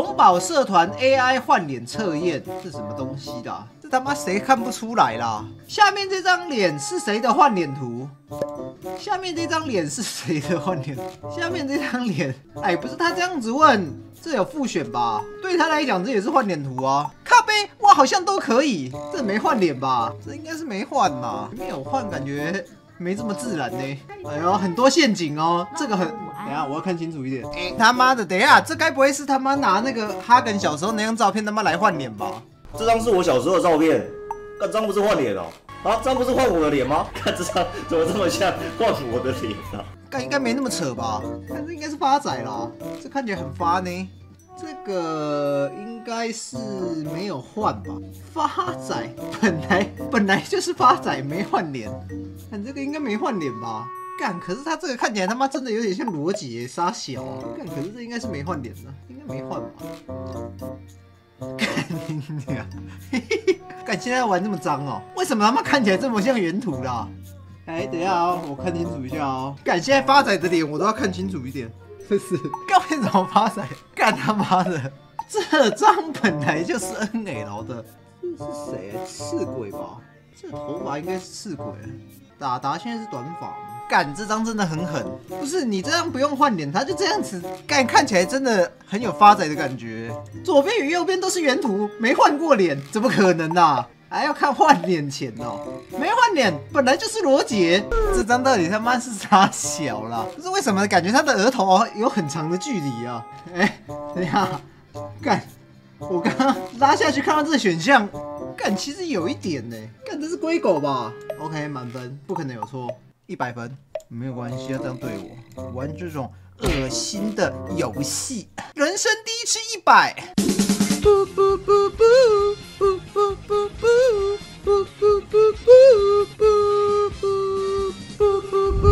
熊宝社团 AI 换脸测验是什么东西的、啊？这他妈谁看不出来啦？下面这张脸是谁的换脸图？下面这张脸是谁的换脸？下面这张脸，哎，不是他这样子问，这有复选吧？对他来讲，这也是换脸图啊。靠北，哇，好像都可以。这没换脸吧？这应该是没换呐，没有换，感觉没这么自然呢。哎呦，很多陷阱哦，这个很。 等下，我要看清楚一点。欸、他妈的，等一下，这该不会是他妈拿那个哈根小时候那张照片他妈来换脸吧？这张是我小时候的照片，那张不是换脸哦？啊，这张不是换我的脸吗？看这张怎么这么像换我的脸啊？应该没那么扯吧？看这应该是发仔啦，这看起来很发呢。这个应该是没有换吧？发仔本来就是发仔，没换脸。看这个应该没换脸吧？ 干，可是他这个看起来他妈真的有点像逻辑耶，傻小、啊。干，可是这应该是没换脸的，应该没换吧？干你娘！干，现在玩这么脏哦？为什么他妈看起来这么像原图啦？哎，等一下哦，我看清楚一下哦。干，现在发仔的脸我都要看清楚一点，这是干为什么发仔？干他妈的，这张本来就是 NL 的，这是谁？赤鬼吧？这头发应该是赤鬼。达达现在是短发吗？ 干这张真的很狠，不是你这张不用换脸，他就这样子干，看起来真的很有发仔的感觉。左边与右边都是原图，没换过脸，怎么可能啊？还要看换脸前哦，没换脸本来就是罗杰。这张到底他妈是啥小啦？可是为什么感觉他的额头有很长的距离啊？哎，等一下，干，我刚刚拉下去看到这个选项，干其实有一点呢、欸，干这是龟狗吧 ？OK， 满分，不可能有错。 100分没有关系，要这样对我玩这种恶心的游戏。人生第一次100。不不不不不不不不不不不不不不不不。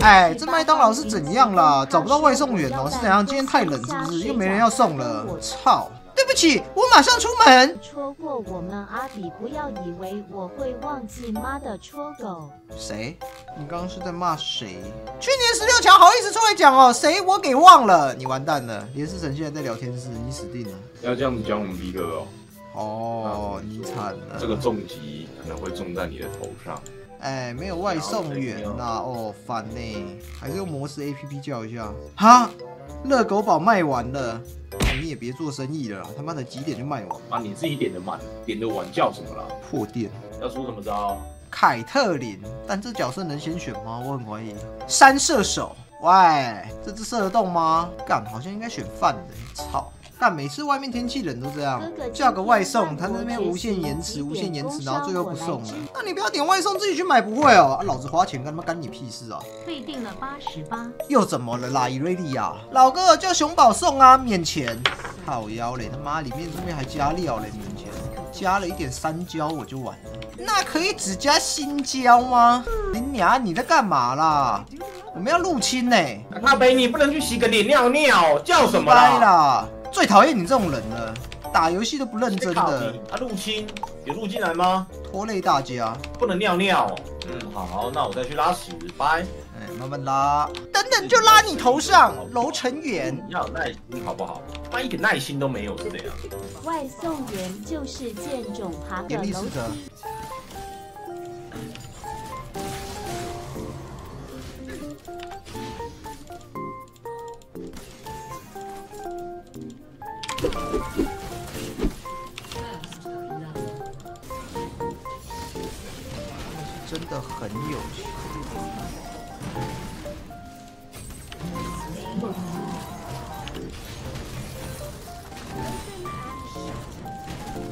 哎，这麦当劳是怎样啦？找不到外送员哦，是怎样？今天太冷是不是？又没人要送了，操！ 对不起，我马上出门。戳过我们阿比，不要以为我会忘记妈的戳狗。谁？你刚刚是在骂谁？去年16强好意思出来讲哦，谁我给忘了？你完蛋了，连世成现在在聊天室，你死定了。要这样子讲我们逼哥哦。哦，你惨了。这个重击可能会中在你的头上。哎，没有外送员呐、啊，哦，烦呢、欸。还是用模式 APP 叫一下。哈，热狗堡卖完了。 你也别做生意了啦，他妈的几点就卖完啊！你自己点的满，点的晚叫什么啦？破店要出什么招？凯特琳，但这角色能先选吗？我很怀疑。三射手，喂，这只射得动吗？干，好像应该选饭的，操！ 但每次外面天气冷都这样，叫个外送，他那边无限延迟，无限延迟，然后最后不送了。那你不要点外送，自己去买不会哦、啊？老子花钱干他妈干你屁事啊！退订了88，又怎么了啦？伊瑞利亚，老哥叫熊宝送啊，免钱。靠腰嘞，他妈里面这边还加料嘞，免钱，加了一点山椒我就完了。那可以只加新椒吗？你娘，你在干嘛啦？ 我们要入侵呢、欸！阿北，你不能去洗个脸尿尿，叫什么啦？啦最讨厌你这种人了，打游戏都不认真的。啊，入侵有入进来吗？拖累大家，不能尿尿。嗯，好，那我再去拉屎，拜。哎，慢慢拉。等等，就拉你头上，楼成远。你要有耐心好不好？妈一点耐心都没有，是这样。外送员就是贱种，爬个楼梯。 真的很有趣。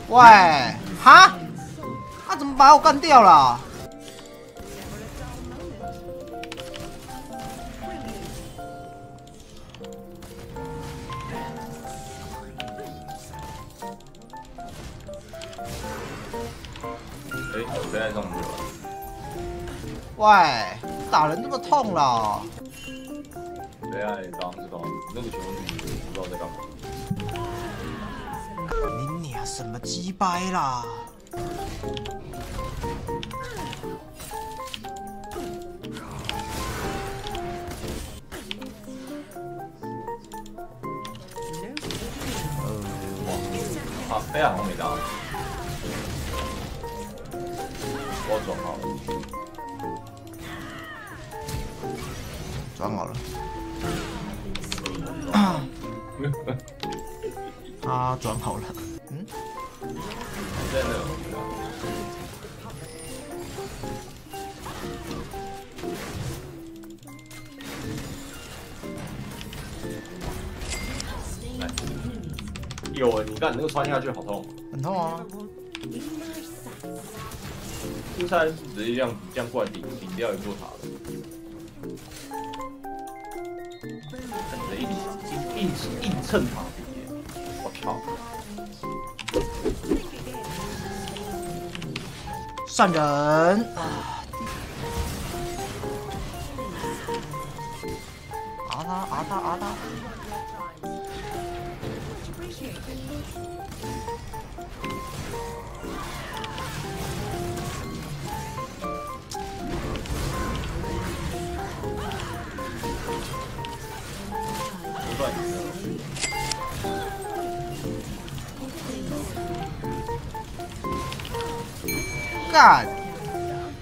喂，哈？他怎么把我干掉了？哎，我被他弄住了。 喂，打人这么痛啦！对啊，你刚知道那个球你不知道在干嘛。你娘什么鸡掰啦！咖啡啊，我没打。我装好了，装好了。他装好了。嗯？真的。来，有你干，你那个穿下去好痛。很痛啊。 出差是直接这样过来顶掉一座塔的，等着硬蹭塔底，我靠！上人啊他！干！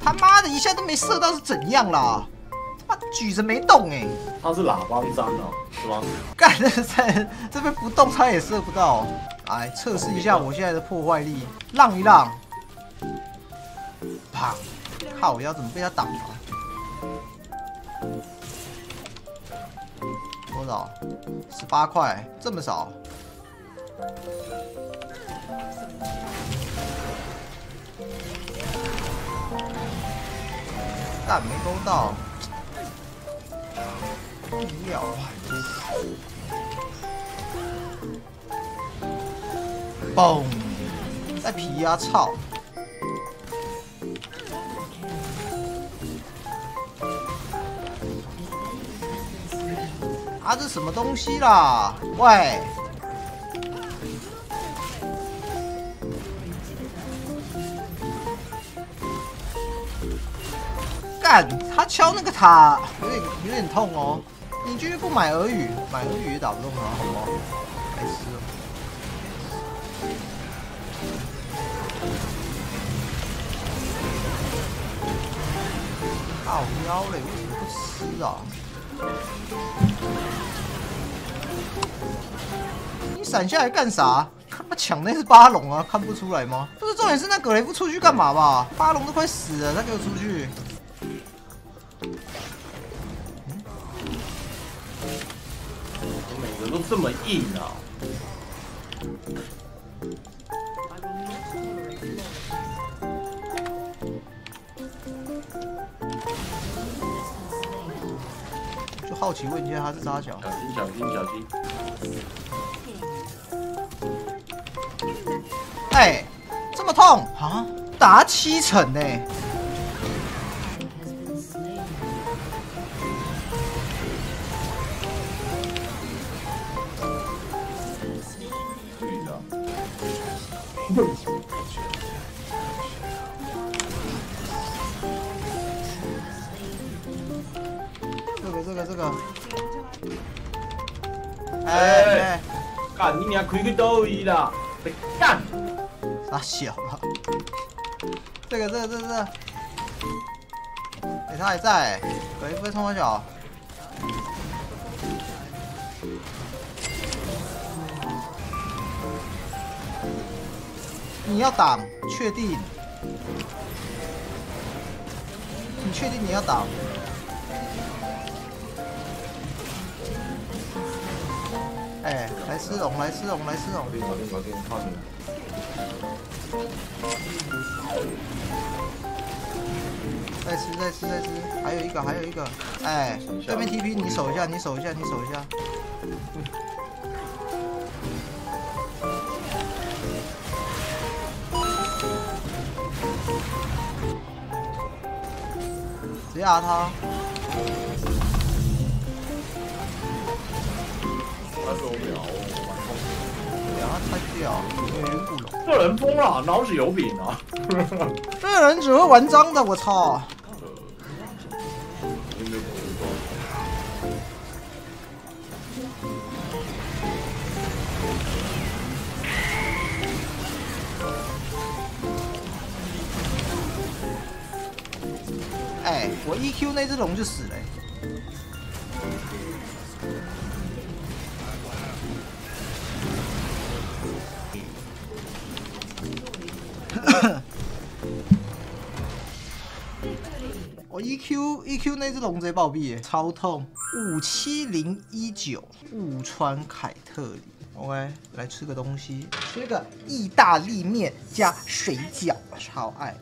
他妈的，一下都没射到是怎样啦？他妈举着没动哎、欸！他是喇叭章哦，是吗？干！这边不动他也射不到。来测试一下我现在的破坏力，让一让。啪！靠！我要怎么被他挡啊？ 多少？18块，这么少？但没勾到，不要啊！嘣！再皮啊！操！ 啊，这什么东西啦？喂！干，他敲那个塔有点痛哦。你居然不买俄语，买俄语也打不动他，好不好？白痴哦！好妖嘞，为什么不吃啊？ 你闪下来干啥？他妈抢那是巴龙啊，看不出来吗？不是重点是那葛雷不出去干嘛吧？巴龙都快死了，他给我出去！每个都这么硬啊！好奇问一下，他是啥小？小心！哎，这么痛啊！打7成呢、欸！这个，哎，干你娘开个抖音啦！别干，傻小了。这个，哎，他还在，可以不会冲我脚。你要挡，确定？你确定你要挡？ 哎，来吃龙！搞定，靠你！再吃！还有一个！哎，这边 TP 你守一下！直接压他！ 这人疯了，脑子有病啊！这人只会玩脏的，我操！我 EQ 那只龙就死了、欸。我 EQ 那只龙贼暴毙、欸，超痛！57019，雾川凯特里。OK， 来吃个东西，吃个意大利面加水饺，超爱。